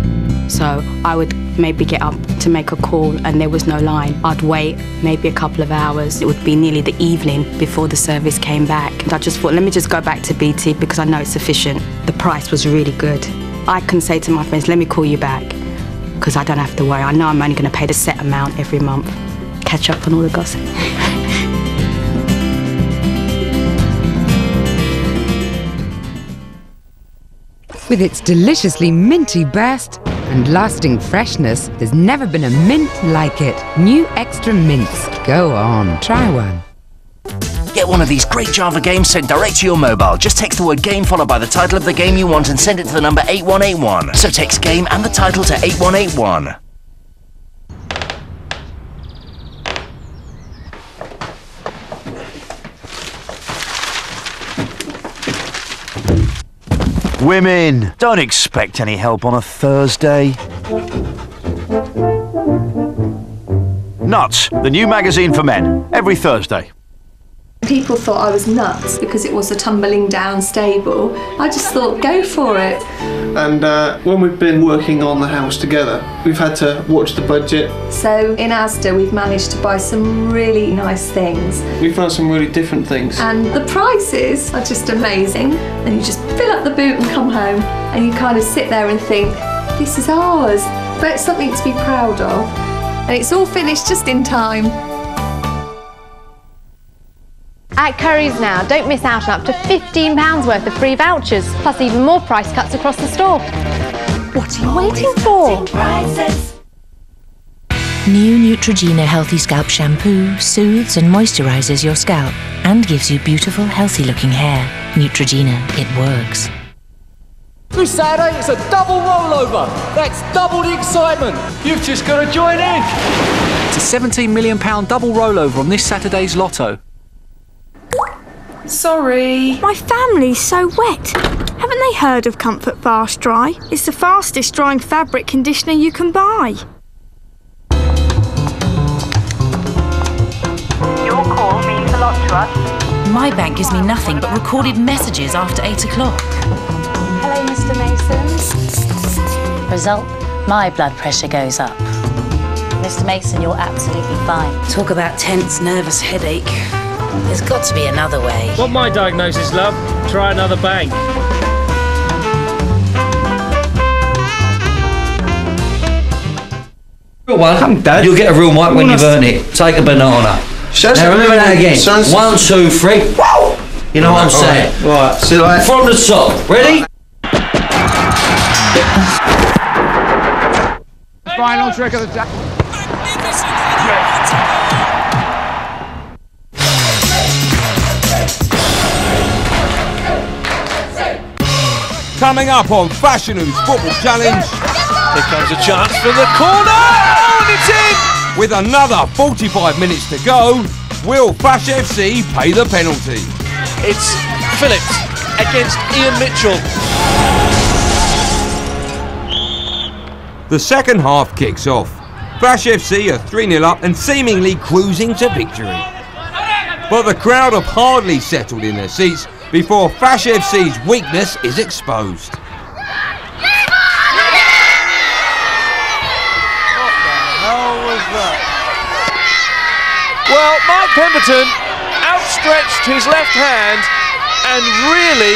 So I would maybe get up to make a call and there was no line. I'd wait maybe a couple of hours. It would be nearly the evening before the service came back. And I just thought, let me just go back to B T because I know it's sufficient. The price was really good. I can say to my friends, let me call you back because I don't have to worry. I know I'm only going to pay the set amount every month. Catch up on all the gossip. With its deliciously minty burst and lasting freshness, there's never been a mint like it. New extra mints. Go on, try one. Get one of these great Java games sent direct to your mobile. Just text the word game followed by the title of the game you want and send it to the number eight one eight one. So text game and the title to eight one eight one. Women, don't expect any help on a Thursday. Nuts, the new magazine for men, every Thursday. People thought I was nuts because it was a tumbling down stable. I just thought, go for it. And uh, when we've been working on the house together, we've had to watch the budget. So in Asda, we've managed to buy some really nice things. We've found some really different things. And the prices are just amazing. And you just fill up the boot and come home. And you kind of sit there and think, this is ours. But it's something to be proud of. And it's all finished just in time. At Currys now, don't miss out on up to fifteen pounds worth of free vouchers, plus even more price cuts across the store. What are you waiting for? New Neutrogena Healthy Scalp Shampoo soothes and moisturises your scalp and gives you beautiful, healthy-looking hair. Neutrogena, it works. Every Saturday, it's a double rollover. That's double the excitement. You've just got to join in. It's a seventeen million pounds double rollover on this Saturday's Lotto. Sorry. My family's so wet. Haven't they heard of Comfort Fast Dry? It's the fastest drying fabric conditioner you can buy. Your call means a lot to us. My bank gives me nothing but recorded messages after eight o'clock. Hello, Mister Mason. Result, my blood pressure goes up. Mister Mason, you're absolutely fine. Talk about tense, nervous headache. There's got to be another way. What my diagnosis, love? Try another bank. Real one. I'm dad. You'll get a real mic when you've earned it. Take a banana. Says now remember that again. Says one, two, three. Wow. You know right, what I'm saying? Right. right. See like from the top. Ready? Final trick of the day. Coming up on Fash F C's Football Challenge. Here comes a chance for the corner! Oh, and it's in! With another forty-five minutes to go, will Fash F C pay the penalty? It's Phillips against Ian Mitchell. The second half kicks off. Fash F C are three nil up and seemingly cruising to victory. But the crowd have hardly settled in their seats before Fash F C's weakness is exposed. Well, Mike Pemberton outstretched his left hand and really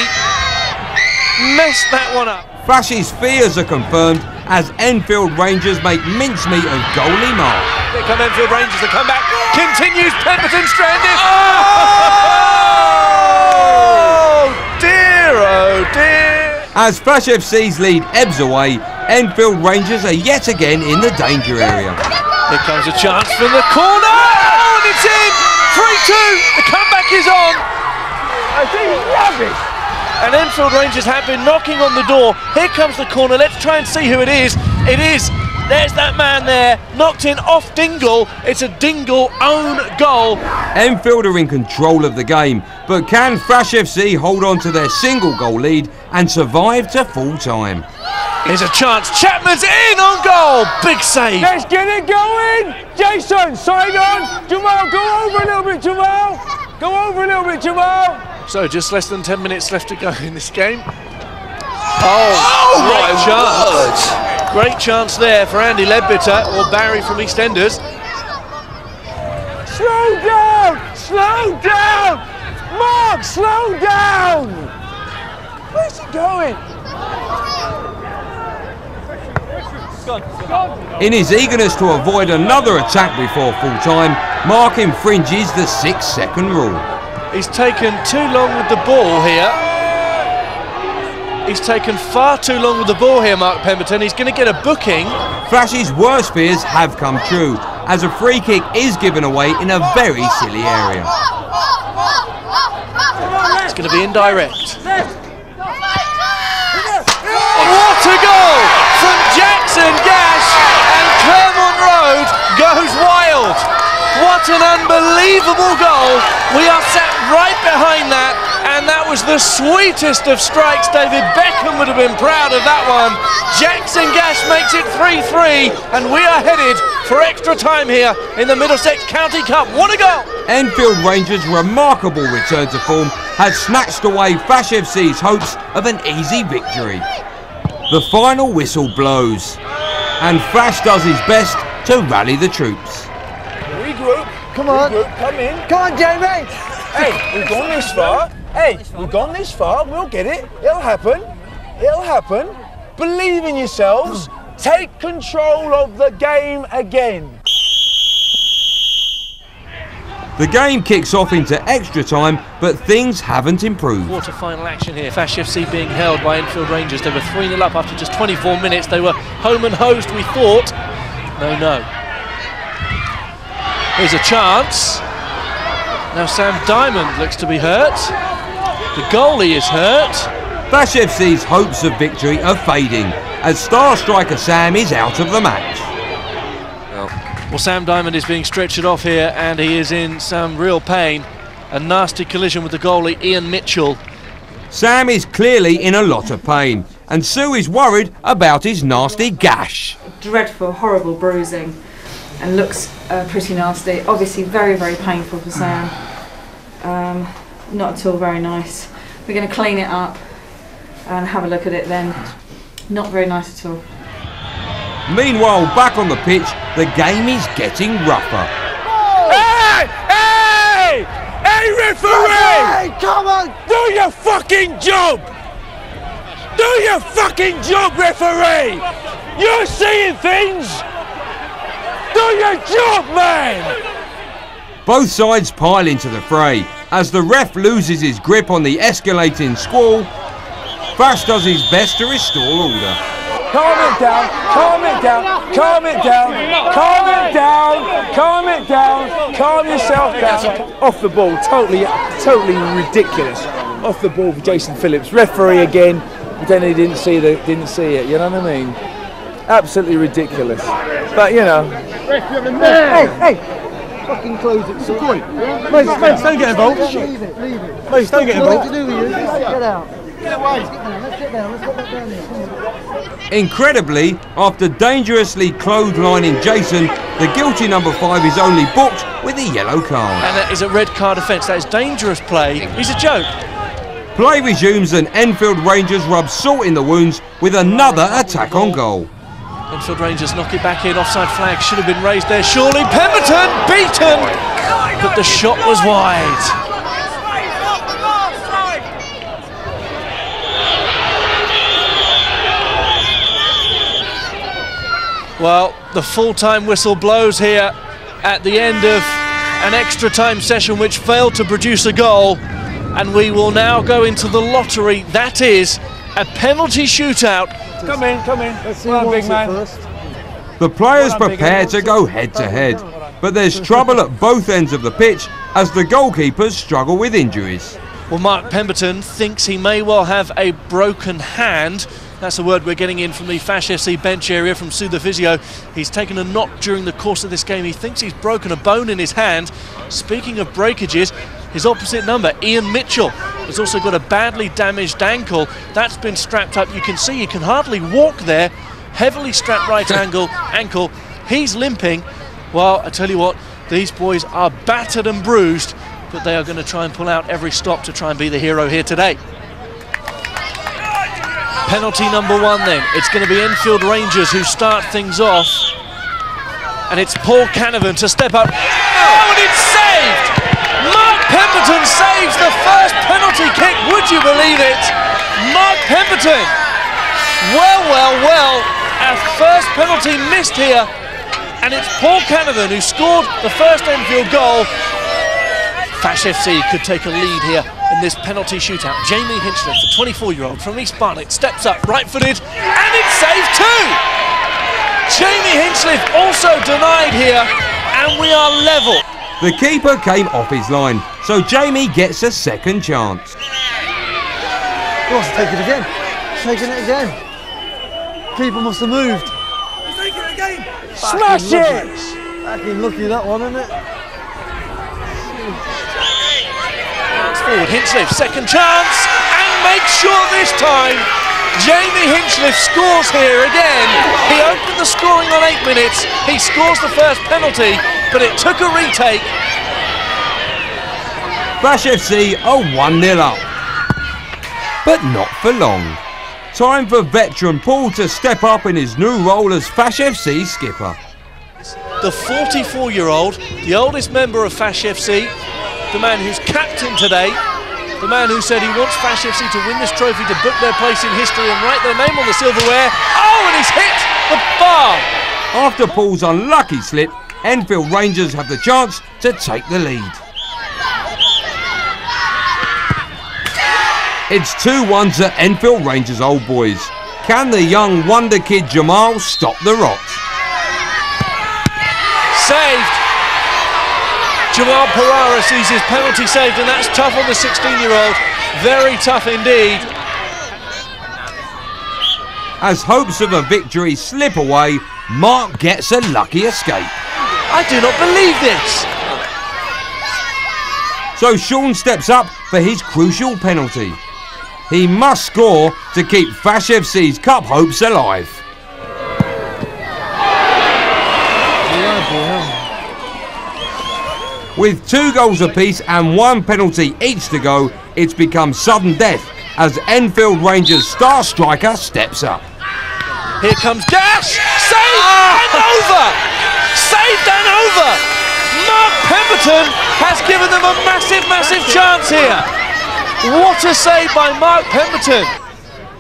messed that one up. Fash's fears are confirmed as Enfield Rangers make mincemeat of goalie Mark. Here come Enfield Rangers, the comeback continues. Pemberton stranded. Oh, oh dear, oh dear. As Fash F C's lead ebbs away, Enfield Rangers are yet again in the danger area. Here comes a chance from the corner. It's in! three two! The comeback is on! I think it's rubbish! And Enfield Rangers have been knocking on the door. Here comes the corner. Let's try and see who it is. It is. There's that man there. Knocked in off Dingle. It's a Dingle own goal. Enfield are in control of the game. But can Fash F C hold on to their single goal lead and survive to full time? Here's a chance. Chapman's in on goal. Big save. Let's get it going. Jason, side on. Jamal, go over a little bit, Jamal. Go over a little bit, Jamal. So, just less than ten minutes left to go in this game. Oh, oh great my chance. Word. Great chance there for Andy Ledbetter or Barry from EastEnders. Slow down. Slow down. Mark, slow down. Where's he going? In his eagerness to avoid another attack before full time, Mark infringes the six second rule. He's taken too long with the ball here. He's taken far too long with the ball here, Mark Pemberton. He's going to get a booking. Flash's worst fears have come true, as a free kick is given away in a very silly area. It's going to be indirect. What a goal from Jackson Gash, and Clermont Road goes wild. What an unbelievable goal. We are sat right behind that, and that was the sweetest of strikes. David Beckham would have been proud of that one. Jackson Gash makes it three three, and we are headed for extra time here in the Middlesex County Cup. What a goal! Enfield Rangers' remarkable return to form has snatched away Fash F C's hopes of an easy victory. The final whistle blows, and Fash does his best to rally the troops. Regroup, come on, regroup. Come in. Come on, Jamie. Hey, we've gone this far. Hey, we've gone this far, we'll get it. It'll happen, it'll happen. Believe in yourselves. Take control of the game again. The game kicks off into extra time, but things haven't improved. Quarter-final action here. Fash F C being held by Enfield Rangers. They were three nil up after just twenty-four minutes. They were home and hosed, we thought. No, no. Here's a chance. Now Sam Diamond looks to be hurt. The goalie is hurt. Fash F C's hopes of victory are fading, as star striker Sam is out of the match. Well, Sam Diamond is being stretchered off here, and he is in some real pain. A nasty collision with the goalie, Ian Mitchell. Sam is clearly in a lot of pain, and Sue is worried about his nasty gash. Dreadful, horrible bruising, and looks uh, pretty nasty. Obviously very, very painful for Sam. Um, not at all very nice. We're going to clean it up and have a look at it then. Not very nice at all. Meanwhile, back on the pitch, the game is getting rougher. Oh. Hey! Hey! Hey, referee! Hey, come on! Do your fucking job! Do your fucking job, referee! You're seeing things! Do your job, man! Both sides pile into the fray. As the ref loses his grip on the escalating squall, Fash does his best to restore order. Calm it down, calm it down, calm it down, calm it down, calm it down, calm yourself down. Off the ball, totally, totally ridiculous. Off the ball for Jason Phillips, referee again, but then he didn't see the, didn't see it, you know what I mean? Absolutely ridiculous. But you know. Hey, hey, fucking close it, it's a point. Mates, don't get involved. Mates, don't get involved. Get out. Incredibly, after dangerously clotheslining Jason, the guilty number five is only booked with a yellow card. And that is a red card offence. That is dangerous play. He's a joke. Play resumes and Enfield Rangers rub salt in the wounds with another attack on goal. Enfield Rangers knock it back in. Offside flag should have been raised there, surely. Pemberton beaten, but the shot was wide. Well, the full-time whistle blows here at the end of an extra-time session which failed to produce a goal, and we will now go into the lottery. That is a penalty shootout. Come in, come in. Let's see well, big man. First. The players well, prepare to go head-to-head, -head, but there's trouble at both ends of the pitch as the goalkeepers struggle with injuries. Well, Mark Pemberton thinks he may well have a broken hand. That's the word we're getting in from the Fash F C bench area from Sue the Physio. He's taken a knock during the course of this game. He thinks he's broken a bone in his hand. Speaking of breakages, his opposite number, Ian Mitchell, has also got a badly damaged ankle. That's been strapped up. You can see he can hardly walk there. Heavily strapped right angle, ankle. He's limping. Well, I tell you what, these boys are battered and bruised, but they are going to try and pull out every stop to try and be the hero here today. Penalty number one then. It's going to be Enfield Rangers who start things off. And it's Paul Canavan to step up. Oh, and it's saved! Mark Pemberton saves the first penalty kick, would you believe it? Mark Pemberton! Well, well, well, our first penalty missed here. And it's Paul Canavan who scored the first Enfield goal. Fash F C could take a lead here in this penalty shootout. Jamie Hinchliffe, the twenty-four-year-old from East Barnet, steps up right-footed, and it's saved too! Jamie Hinchliffe also denied here, and we are level. The keeper came off his line, so Jamie gets a second chance. He wants to take it again. He's taking it again. Keeper must have moved. He's taking it again. Smash it! Fucking lucky that one, isn't it? Forward, Hinchliffe, second chance, and makes sure this time. Jamie Hinchliffe scores here again. He opened the scoring on eight minutes. He scores the first penalty, but it took a retake. Fash F C are one nil up, but not for long. Time for veteran Paul to step up in his new role as Fash F C skipper. The forty-four-year-old, the oldest member of Fash F C, the man who's captain today, the man who said he wants Fash F C to win this trophy, to book their place in history and write their name on the silverware. Oh, and he's hit the bar! After Paul's unlucky slip, Enfield Rangers have the chance to take the lead. It's two one to Enfield Rangers old boys. Can the young wonder kid Jamal stop the rocks? Saved. Jamal Pereira sees his penalty saved, and that's tough on the sixteen-year-old. Very tough indeed. As hopes of a victory slip away, Mark gets a lucky escape. I do not believe this. So Sean steps up for his crucial penalty. He must score to keep Fash F C's cup hopes alive. With two goals apiece and one penalty each to go, it's become sudden death as Enfield Rangers star striker steps up. Here comes Dash! Save and over! Saved and over! Mark Pemberton has given them a massive, massive chance here. What a save by Mark Pemberton!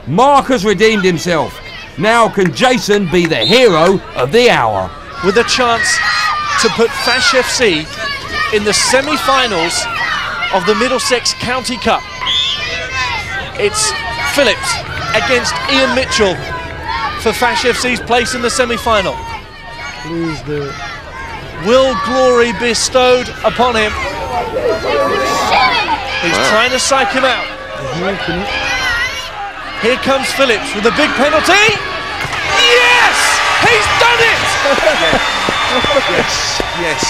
Mark has redeemed himself. Now can Jason be the hero of the hour? With a chance to put Fash F C in the semi-finals of the Middlesex County Cup. It's Phillips against Ian Mitchell for Fash F C's place in the semi-final. Please do it. Will glory bestowed upon him? He's trying to psych him out. Here comes Phillips with a big penalty. Yes! He's done it! Yes. Yes.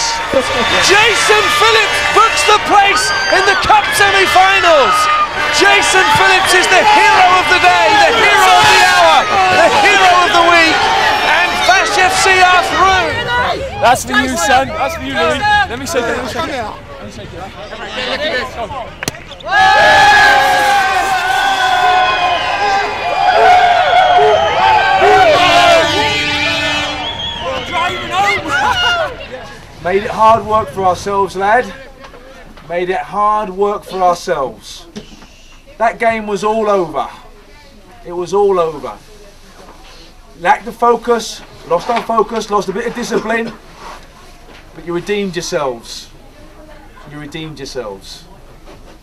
Jason Phillips books the place in the Cup semi-finals. Jason Phillips is the hero of the day, the hero of the hour, the hero of the week, and Fash F C are through. That's for you, son. That's for you, Louie. Let me shake it. Let me shake it out. Let me shake it out. Come on, look at this. Come on. Made it hard work for ourselves, lad. Made it hard work for ourselves. That game was all over. It was all over. Lacked the focus, lost our focus, lost a bit of discipline. But you redeemed yourselves. You redeemed yourselves.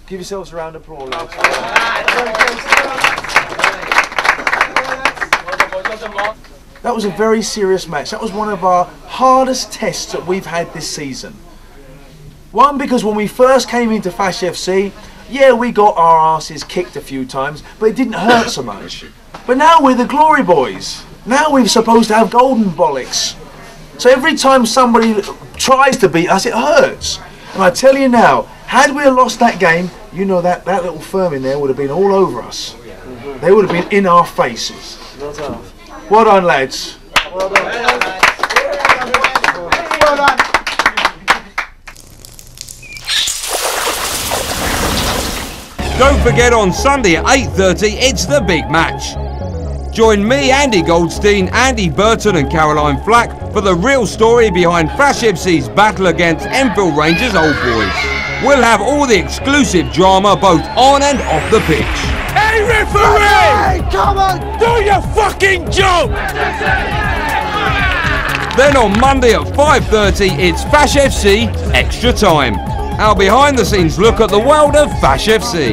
Give yourselves a round of applause, lads. That was a very serious match. That was one of our hardest tests that we've had this season. One, because when we first came into Fash F C, yeah, we got our asses kicked a few times, but it didn't hurt so much. But now we're the glory boys. Now we're supposed to have golden bollocks. So every time somebody tries to beat us, it hurts. And I tell you now, had we lost that game, you know that, that little firm in there would have been all over us. They would have been in our faces. Well done, lads. Well done. Don't forget, on Sunday at eight thirty, it's the big match. Join me, Andy Goldstein, Andy Burton and Caroline Flack for the real story behind Fash F C's battle against Enfield Rangers Old Boys. We'll have all the exclusive drama both on and off the pitch. Hey, referee! Hey, come on! Do your fucking job! Then on Monday at five thirty, it's Fash F C Extra Time. Our behind-the-scenes look at the world of Fash F C.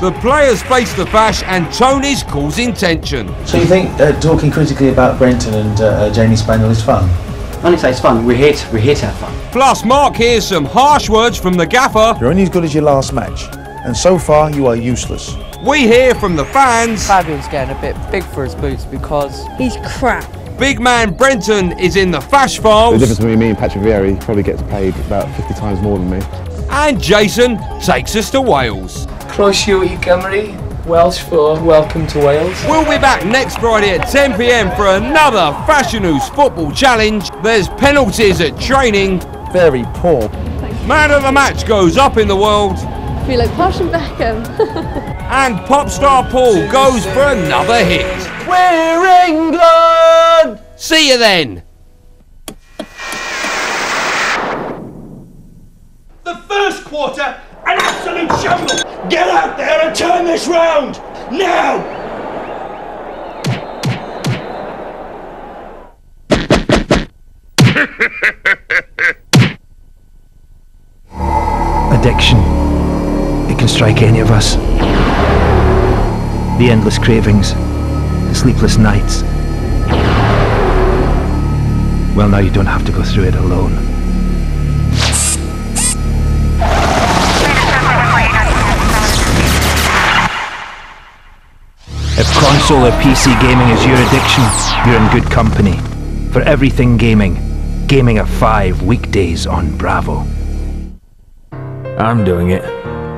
The players face the Fash and Tony's causing tension. So you think uh, talking critically about Brenton and uh, Janie Spaniel is fun? Honestly, it's fun. We're here, to, we're here to have fun. Plus, Mark hears some harsh words from the gaffer. You're only as good as your last match, and so far you are useless. We hear from the fans. Fabian's getting a bit big for his boots because he's crap. Big man Brenton is in the Fash files. The difference between me and Patrick Vieira probably gets paid about fifty times more than me. And Jason takes us to Wales. Croeso i Cymru, Welsh for welcome to Wales. We'll be back next Friday at ten p m for another Fash News Football Challenge. There's penalties at training. Very poor. Man of the match goes up in the world. I feel like Passion Beckham. And pop star Paul goes for another hit. We're England! See you then! The first quarter, an absolute shambles! Get out there and turn this round! Now! Addiction. It can strike any of us. The endless cravings, the sleepless nights. Well, now you don't have to go through it alone. If console or P C gaming is your addiction, you're in good company. For everything gaming, Gaming at five weekdays on Bravo. I'm doing it.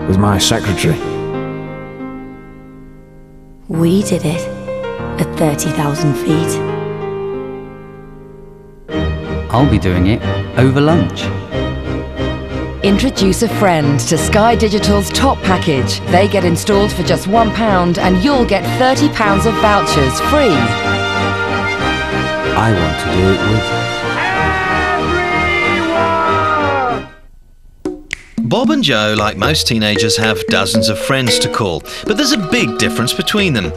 With my secretary. We did it at thirty thousand feet. I'll be doing it over lunch. Introduce a friend to Sky Digital's top package. They get installed for just one pound and you'll get thirty pounds of vouchers free. I want to do it with Bob and Joe, like most teenagers, have dozens of friends to call, but there's a big difference between them.